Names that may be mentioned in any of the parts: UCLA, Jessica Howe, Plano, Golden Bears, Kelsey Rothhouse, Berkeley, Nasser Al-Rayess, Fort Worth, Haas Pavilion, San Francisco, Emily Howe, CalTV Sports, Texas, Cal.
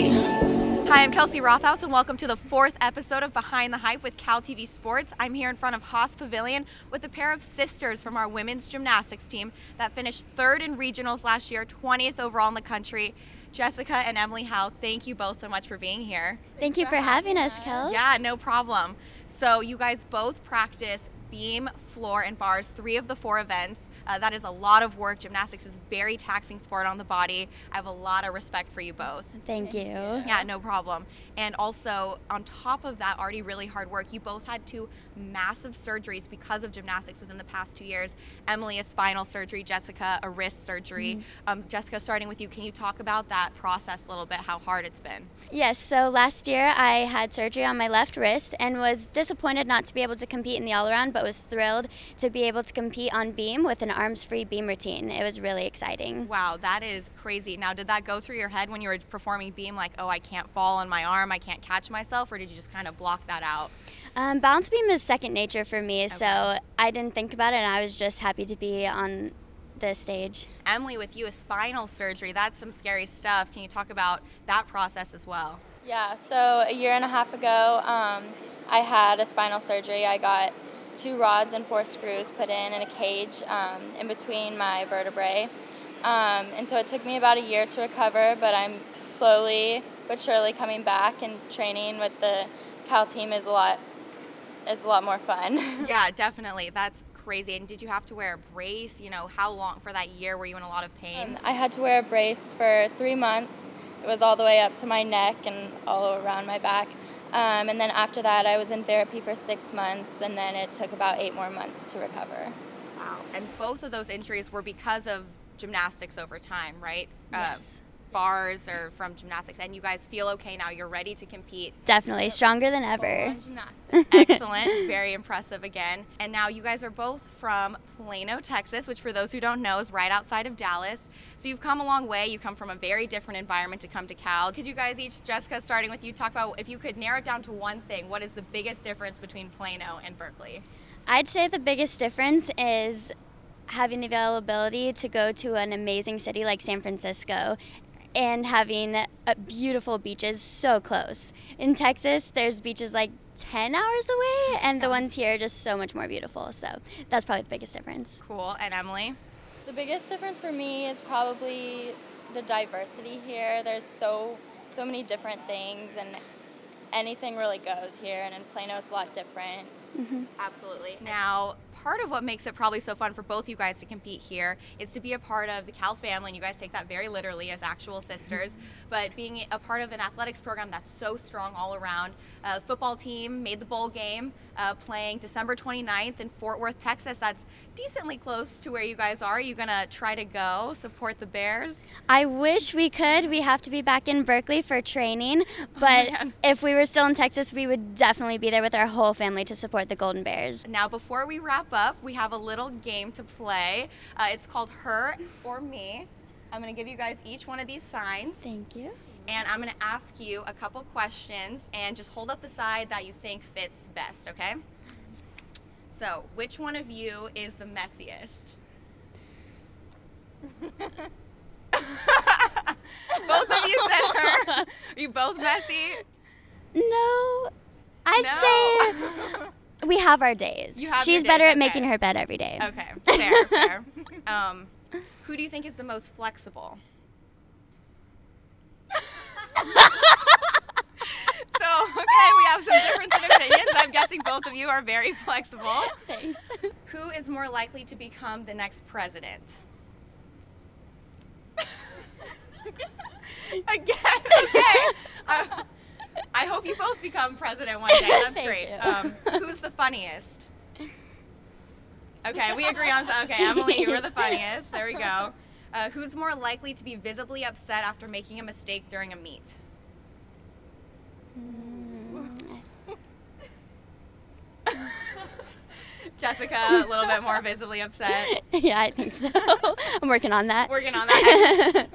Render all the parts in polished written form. Great. Hi, I'm Kelsey Rothhouse, and welcome to the fourth episode of Behind the Hype with CalTV Sports. I'm here in front of Haas Pavilion with a pair of sisters from our women's gymnastics team that finished third in regionals last year, 20th overall in the country. Jessica and Emily Howe, thank you both so much for being here. Thank you for having us, Kels. Yeah, no problem. So you guys both practice beam, floor, and bars, three of the four events. That is a lot of work. Gymnastics is a very taxing sport on the body. I have a lot of respect for you both. Thank you. Yeah, no problem. And also, on top of that already really hard work, you both had two massive surgeries because of gymnastics within the past 2 years. Emily, a spinal surgery, Jessica, a wrist surgery. Jessica, starting with you, can you talk about that process a little bit, how hard it's been? Yes, so last year I had surgery on my left wrist and was disappointed not to be able to compete in the all-around, but was thrilled to be able to compete on beam with an arms-free beam routine. It was really exciting. Wow, that is crazy. Now, did that go through your head when you were performing beam, like, oh, I can't fall on my arm, I can't catch myself, or did you just kind of block that out? Balance beam is second nature for me, okay. So I didn't think about it, and I was just happy to be on the stage. Emily, with you, a spinal surgery, that's some scary stuff. Can you talk about that process as well? Yeah, so a year and a half ago, I had a spinal surgery. I got two rods and four screws put in a cage in between my vertebrae. And so it took me about a year to recover, but I'm slowly but surely coming back, and training with the Cal team is a lot more fun. Yeah, definitely. That's crazy. And did you have to wear a brace? You know, how long for that year were you in a lot of pain? I had to wear a brace for 3 months. It was all the way up to my neck and all around my back. And then after that, I was in therapy for 6 months, and then it took about 8 more months to recover. Wow. And both of those injuries were because of gymnastics over time, right? Yes. Bars are from gymnastics, and you guys feel okay now? You're ready to compete? Definitely. Stronger than ever. Excellent. Very impressive again. And now you guys are both from Plano, Texas, which for those who don't know is right outside of Dallas. So you've come a long way. You come from a very different environment to come to Cal. Could you guys each, Jessica, starting with you, talk about, if you could narrow it down to one thing, what is the biggest difference between Plano and Berkeley? I'd say the biggest difference is having the availability to go to an amazing city like San Francisco and having beautiful beaches so close. In Texas, there's beaches like 10 hours away, and the ones here are just so much more beautiful. So that's probably the biggest difference. Cool. And Emily? The biggest difference for me is probably the diversity here. There's so many different things, and anything really goes here, and in Plano it's a lot different. Mm-hmm. Absolutely. Now, part of what makes it probably so fun for both you guys to compete here is to be a part of the Cal family, and you guys take that very literally as actual sisters, but being a part of an athletics program that's so strong all around. Football team made the bowl game, playing December 29th in Fort Worth, Texas. That's decently close to where you guys are. Are you going to try to go support the Bears? I wish we could. We have to be back in Berkeley for training, but if we were still in Texas, we would definitely be there with our whole family to support the Golden Bears. Now, before we wrap up, we have a little game to play. It's called Her or Me. I'm going to give you guys each one of these signs. Thank you. And I'm going to ask you a couple questions, and just hold up the side that you think fits best, okay? So, which one of you is the messiest? Both of you said her. Are you both messy? No. I'd say... We have our days. She's better at making her bed every day. Okay, fair, fair. Who do you think is the most flexible? So, okay, we have some different opinions. I'm guessing both of you are very flexible. Thanks. Who is more likely to become the next president? Again, okay. I hope you both become president one day. That's great. Who's the funniest? Okay, we agree on that. Okay, Emily, you were the funniest. There we go. Who's more likely to be visibly upset after making a mistake during a meet? Jessica, a little bit more visibly upset. Yeah, I think so. I'm working on that. Working on that.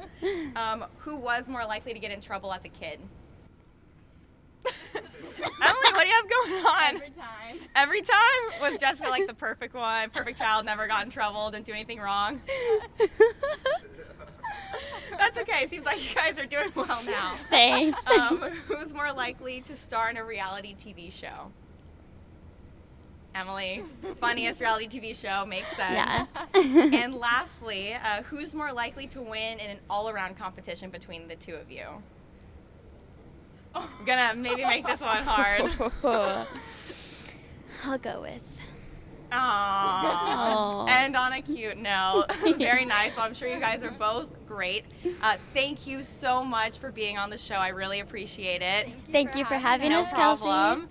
Who was more likely to get in trouble as a kid? Emily, what do you have going on? Every time. Every time? Was Jessica like the perfect one, perfect child, never got in trouble, didn't do anything wrong? That's okay. It seems like you guys are doing well now. Thanks. Who's more likely to star in a reality TV show? Emily, funniest reality TV show, makes sense. Yeah. And lastly, who's more likely to win in an all-around competition between the two of you? I'm gonna maybe make this one hard. I'll go with. Aww. And on a cute note. Very nice. Well, I'm sure you guys are both great. Thank you so much for being on the show. I really appreciate it. Thank you for having us, Kelsey.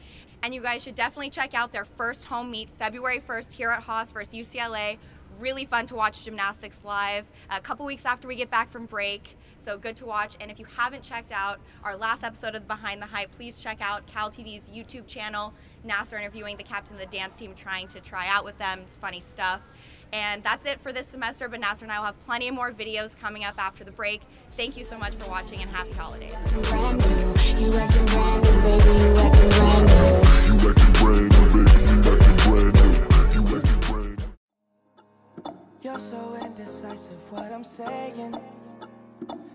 And you guys should definitely check out their first home meet February 1st here at Haas versus UCLA. Really fun to watch gymnastics live a couple weeks after we get back from break. So good to watch. And if you haven't checked out our last episode of Behind the Hype, please check out CalTV's YouTube channel. Nasser interviewing the captain of the dance team, trying to try out with them. It's funny stuff. And that's it for this semester, but Nasser and I will have plenty more videos coming up after the break. Thank you so much for watching and happy holidays. You're so indecisive, what I'm saying.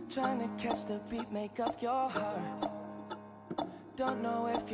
Trying to catch the beat, make up your heart. Don't know if you